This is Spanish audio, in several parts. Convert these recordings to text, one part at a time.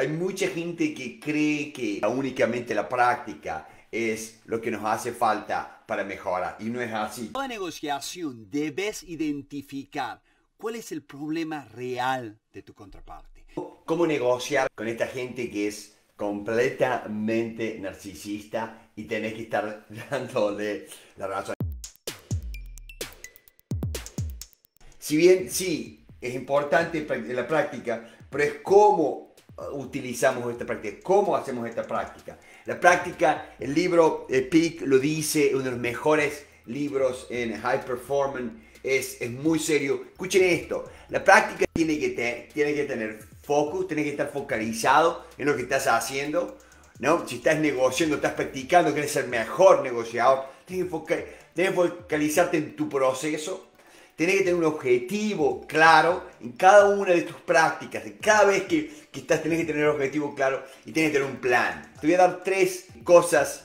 Hay mucha gente que cree que únicamente la práctica es lo que nos hace falta para mejorar y no es así. En toda negociación debes identificar cuál es el problema real de tu contraparte. ¿Cómo negociar con esta gente que es completamente narcisista y tenés que estar dándole la razón? Si bien sí, es importante en la práctica, pero es cómo utilizamos esta práctica, cómo hacemos esta práctica. La práctica, el libro Peak lo dice, uno de los mejores libros en High Performance, es muy serio. Escuchen esto, la práctica tiene que tener focus, tiene que estar focalizado en lo que estás haciendo, ¿no? Si estás negociando, estás practicando, quieres ser mejor negociador, tienes que focalizarte en tu proceso. Tenés que tener un objetivo claro en cada una de tus prácticas. Cada vez que estás, tenés que tener un objetivo claro y tenés que tener un plan. Te voy a dar tres cosas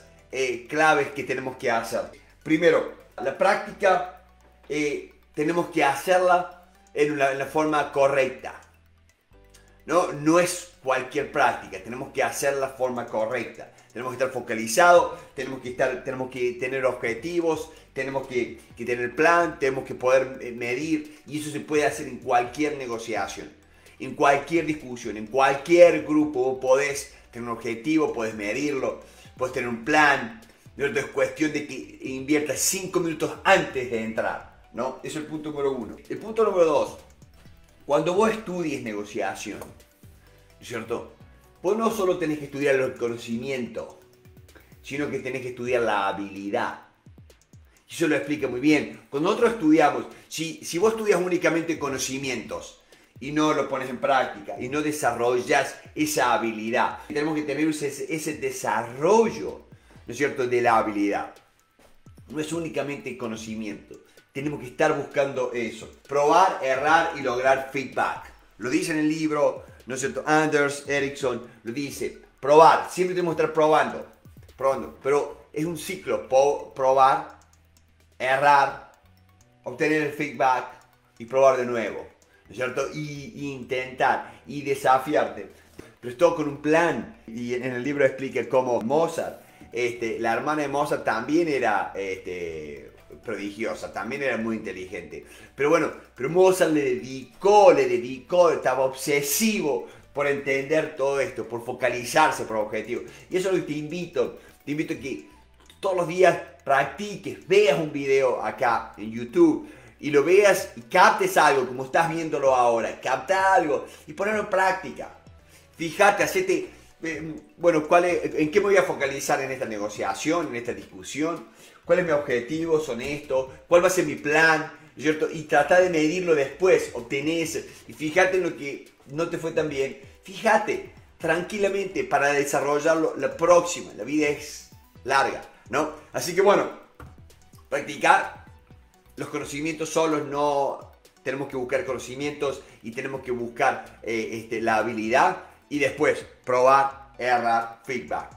claves que tenemos que hacer. Primero, la práctica tenemos que hacerla en la forma correcta. No es cualquier práctica, tenemos que hacerla de forma correcta. Tenemos que estar focalizados, tenemos que tener objetivos, tenemos que tener plan, tenemos que poder medir, y eso se puede hacer en cualquier negociación, en cualquier discusión, en cualquier grupo. Vos podés tener un objetivo, podés medirlo, podés tener un plan. No es cuestión de que inviertas 5 minutos antes de entrar, ¿no? Eso es el punto número uno. El punto número dos, cuando vos estudies negociación, ¿cierto? Vos no solo tenés que estudiar el conocimiento, sino que tenés que estudiar la habilidad. Eso lo explica muy bien. Cuando nosotros estudiamos, si vos estudias únicamente conocimientos y no lo pones en práctica y no desarrollas esa habilidad, tenemos que tener ese desarrollo, ¿no es cierto?, de la habilidad. No es únicamente conocimiento. Tenemos que estar buscando eso. Probar, errar y lograr feedback. Lo dice en el libro, ¿no es cierto? Anders Ericsson lo dice. Probar, siempre tenemos que estar probando. Pero es un ciclo, probar, errar, obtener el feedback y probar de nuevo, ¿no es cierto? Y intentar, y desafiarte. Pero es todo con un plan. Y en el libro explica cómo Mozart, la hermana de Mozart también era prodigiosa, también era muy inteligente. Pero bueno, pero Mozart le dedicó, estaba obsesivo por entender todo esto, por focalizarse por objetivos. Y eso es lo que te invito a que todos los días practiques, veas un video acá en YouTube y lo veas y captes algo, como estás viéndolo ahora, capta algo y ponelo en práctica. Fíjate, hacete... Bueno, ¿en qué me voy a focalizar en esta negociación, en esta discusión? ¿Cuál es mi objetivo? ¿Son esto? ¿Cuál va a ser mi plan? ¿Cierto? Y trata de medirlo después, obtenés, y fíjate en lo que no te fue tan bien. Fíjate tranquilamente para desarrollarlo la próxima. La vida es larga, ¿no? Así que bueno, practicar los conocimientos solos no... Tenemos que buscar conocimientos y tenemos que buscar la habilidad. Y después, probar, errar, feedback.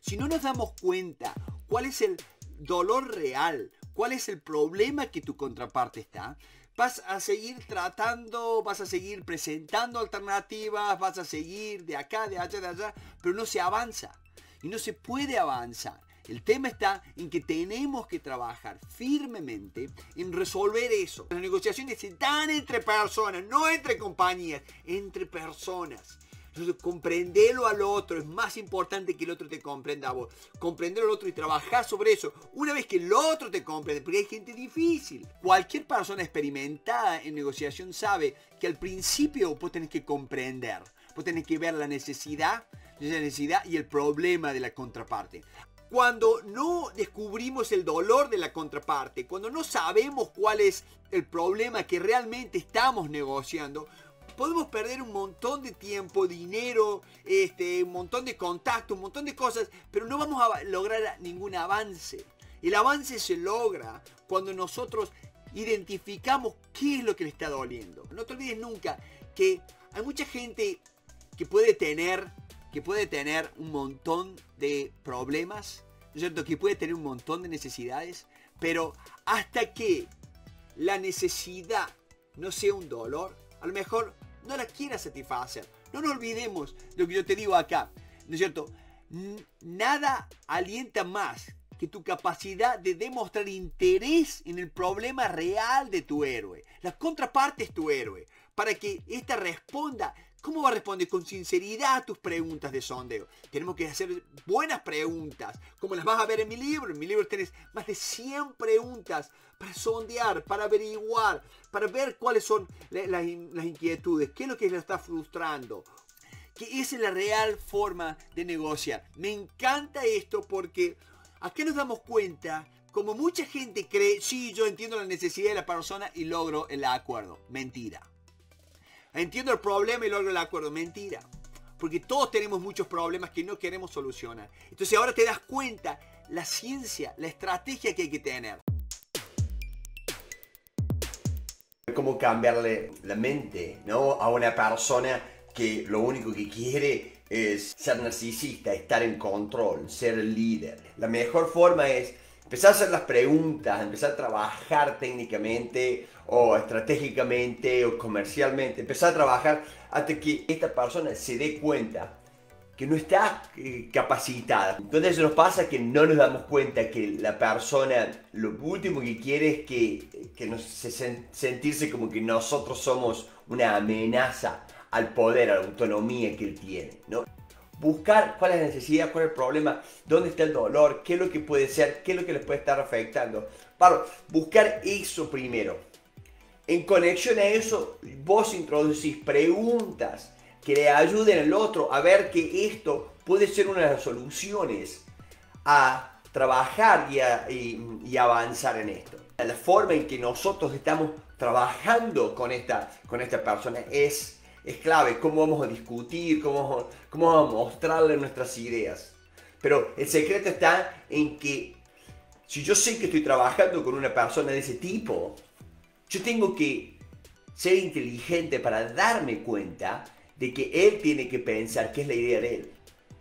Si no nos damos cuenta cuál es el dolor real, cuál es el problema que tu contraparte está, vas a seguir tratando, vas a seguir presentando alternativas, vas a seguir de acá, de allá, de allá, pero no se avanza y no se puede avanzar. El tema está en que tenemos que trabajar firmemente en resolver eso. Las negociaciones se dan entre personas, no entre compañías, entre personas. Entonces, comprenderlo al otro es más importante que el otro te comprenda a vos. Comprender al otro y trabajar sobre eso. Una vez que el otro te comprende, porque hay gente difícil. Cualquier persona experimentada en negociación sabe que al principio vos tenés que comprender, vos tenés que ver la necesidad y el problema de la contraparte. Cuando no descubrimos el dolor de la contraparte, cuando no sabemos cuál es el problema que realmente estamos negociando, podemos perder un montón de tiempo, dinero, un montón de contactos, un montón de cosas, pero no vamos a lograr ningún avance. El avance se logra cuando nosotros identificamos qué es lo que le está doliendo. No te olvides nunca que hay mucha gente que puede tener un montón de problemas, ¿no es cierto?, que puede tener un montón de necesidades, pero hasta que la necesidad no sea un dolor, a lo mejor no la quieras satisfacer. No nos olvidemos de lo que yo te digo acá, ¿no es cierto? Nada alienta más que tu capacidad de demostrar interés en el problema real de tu héroe. La contraparte es tu héroe, para que ésta responda. ¿Cómo va a responder? Con sinceridad a tus preguntas de sondeo. Tenemos que hacer buenas preguntas, como las vas a ver en mi libro. En mi libro tenés más de 100 preguntas para sondear, para averiguar, para ver cuáles son las inquietudes, qué es lo que lo está frustrando. Que esa es la real forma de negociar. Me encanta esto porque acá nos damos cuenta, como mucha gente cree, sí, yo entiendo la necesidad de la persona y logro el acuerdo. Mentira. Entiendo el problema y logro el acuerdo. Mentira. Porque todos tenemos muchos problemas que no queremos solucionar. Entonces ahora te das cuenta la ciencia, la estrategia que hay que tener. Cómo cambiarle la mente, ¿no?, a una persona que lo único que quiere es ser narcisista, estar en control, ser el líder. La mejor forma es empezar a hacer las preguntas, empezar a trabajar técnicamente o estratégicamente o comercialmente, empezar a trabajar hasta que esta persona se dé cuenta que no está capacitada. Entonces eso nos pasa que no nos damos cuenta que la persona lo último que quiere es que nos sentirse como que nosotros somos una amenaza al poder, a la autonomía que él tiene, ¿no? Buscar cuál es la necesidad, cuál es el problema, dónde está el dolor, qué es lo que puede ser, qué es lo que les puede estar afectando. Para buscar eso primero. En conexión a eso, vos introducís preguntas que le ayuden al otro a ver que esto puede ser una de las soluciones a trabajar y avanzar en esto. La forma en que nosotros estamos trabajando con esta persona es clave, cómo vamos a discutir, cómo vamos a mostrarle nuestras ideas. Pero el secreto está en que si yo sé que estoy trabajando con una persona de ese tipo, yo tengo que ser inteligente para darme cuenta de que él tiene que pensar qué es la idea de él.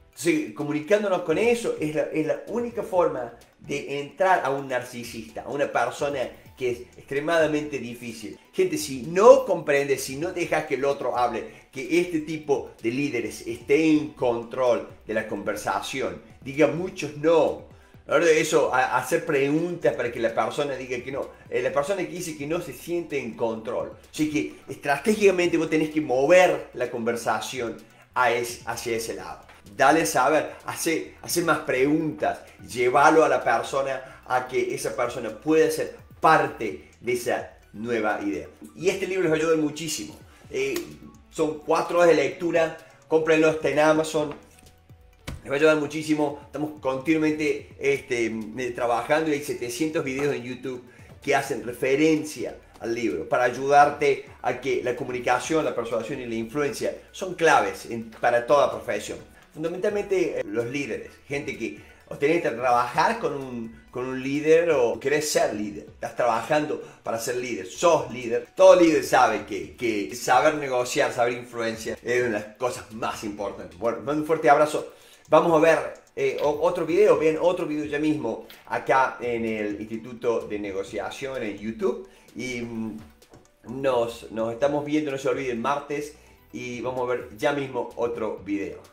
Entonces, comunicándonos con eso es la única forma de entrar a un narcisista, a una persona que es extremadamente difícil. Gente, si no comprendes, si no dejas que el otro hable, que este tipo de líderes esté en control de la conversación, diga muchos no. Ahora eso, hacer preguntas para que la persona diga que no. La persona que dice que no se siente en control. Así que estratégicamente vos tenés que mover la conversación hacia ese lado. Dale a saber, hace más preguntas, llévalo a la persona a que esa persona pueda ser parte de esa nueva idea. Y este libro les ayuda muchísimo. Son 4 horas de lectura, cómprenlo, está en Amazon. Les va a ayudar muchísimo. Estamos continuamente trabajando y hay 700 videos en YouTube que hacen referencia al libro para ayudarte a que la comunicación, la persuasión y la influencia son claves para toda profesión. Fundamentalmente los líderes, gente que o tenés que trabajar con un líder o querés ser líder, estás trabajando para ser líder, sos líder. Todo líder sabe que saber negociar, saber influenciar es una de las cosas más importantes. Bueno, mando un fuerte abrazo. Vamos a ver otro video, vean otro video ya mismo acá en el Instituto de Negociación en YouTube. Y nos estamos viendo, no se olviden, martes, y vamos a ver ya mismo otro video.